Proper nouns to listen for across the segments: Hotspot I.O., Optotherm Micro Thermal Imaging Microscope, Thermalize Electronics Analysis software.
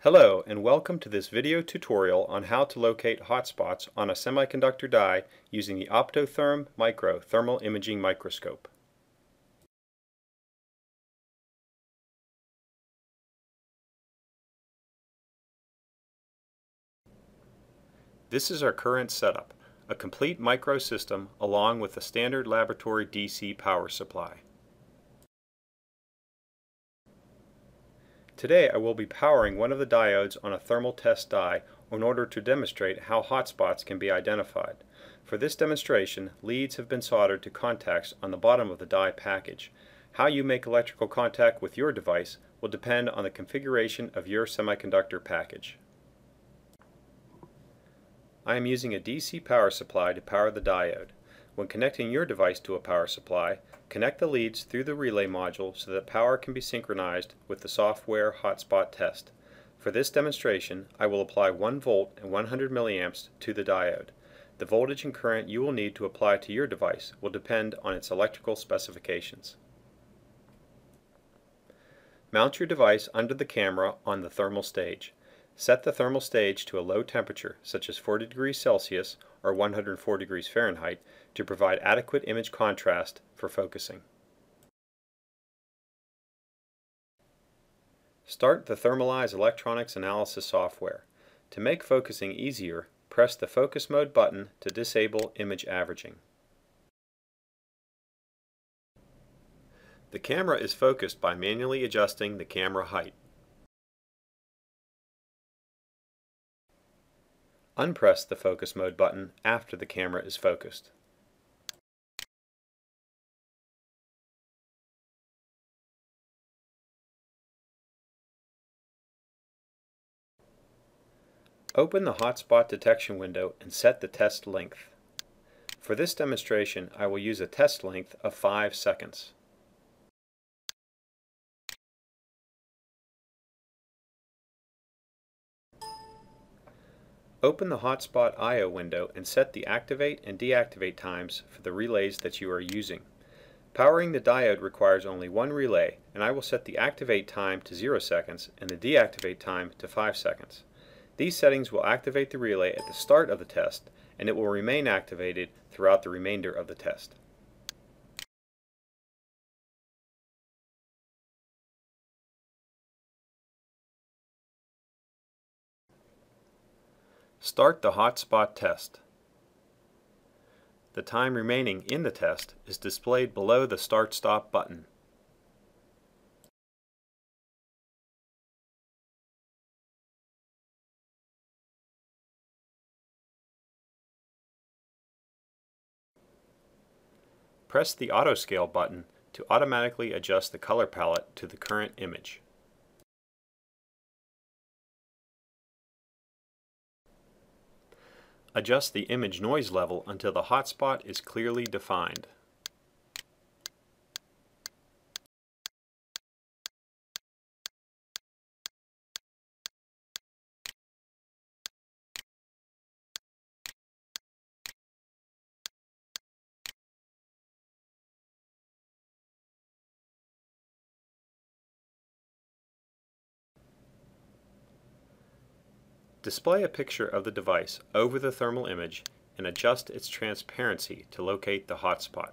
Hello and welcome to this video tutorial on how to locate hotspots on a semiconductor die using the Optotherm Micro Thermal Imaging Microscope. This is our current setup, a complete micro system along with a standard laboratory DC power supply. Today I will be powering one of the diodes on a thermal test die in order to demonstrate how hotspots can be identified. For this demonstration, leads have been soldered to contacts on the bottom of the die package. How you make electrical contact with your device will depend on the configuration of your semiconductor package. I am using a DC power supply to power the diode. When connecting your device to a power supply, connect the leads through the relay module so that power can be synchronized with the software hotspot test. For this demonstration, I will apply 1 volt and 100 milliamps to the diode. The voltage and current you will need to apply to your device will depend on its electrical specifications. Mount your device under the camera on the thermal stage. Set the thermal stage to a low temperature, such as 40 degrees Celsius or 104 degrees Fahrenheit, to provide adequate image contrast for focusing. Start the Thermalize Electronics Analysis software. To make focusing easier, press the Focus Mode button to disable image averaging. The camera is focused by manually adjusting the camera height. Unpress the Focus Mode button after the camera is focused. Open the hotspot detection window and set the test length. For this demonstration, I will use a test length of 5 seconds. Open the Hotspot I.O. window and set the activate and deactivate times for the relays that you are using. Powering the diode requires only one relay, and I will set the activate time to 0 seconds and the deactivate time to 5 seconds. These settings will activate the relay at the start of the test, and it will remain activated throughout the remainder of the test. Start the hotspot test. The time remaining in the test is displayed below the Start/Stop button. Press the Auto Scale button to automatically adjust the color palette to the current image. Adjust the image noise level until the hotspot is clearly defined. Display a picture of the device over the thermal image and adjust its transparency to locate the hotspot.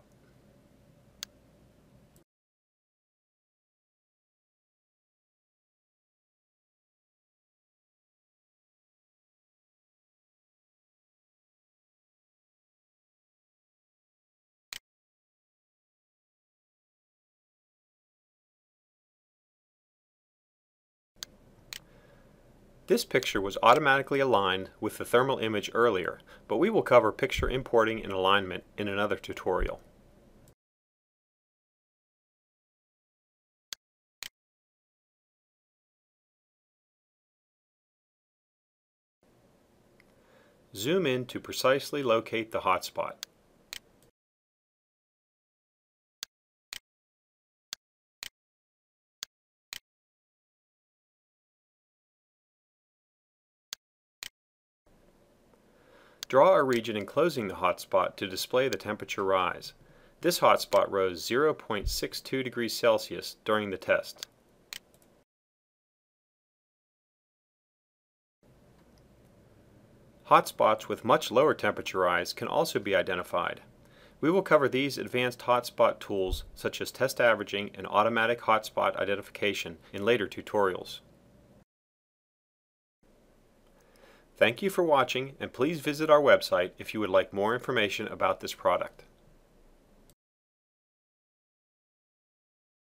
This picture was automatically aligned with the thermal image earlier, but we will cover picture importing and alignment in another tutorial. Zoom in to precisely locate the hotspot. Draw a region enclosing the hotspot to display the temperature rise. This hotspot rose 0.62 degrees Celsius during the test. Hotspots with much lower temperature eyes can also be identified. We will cover these advanced hotspot tools, such as test averaging and automatic hotspot identification, in later tutorials. Thank you for watching, and please visit our website if you would like more information about this product.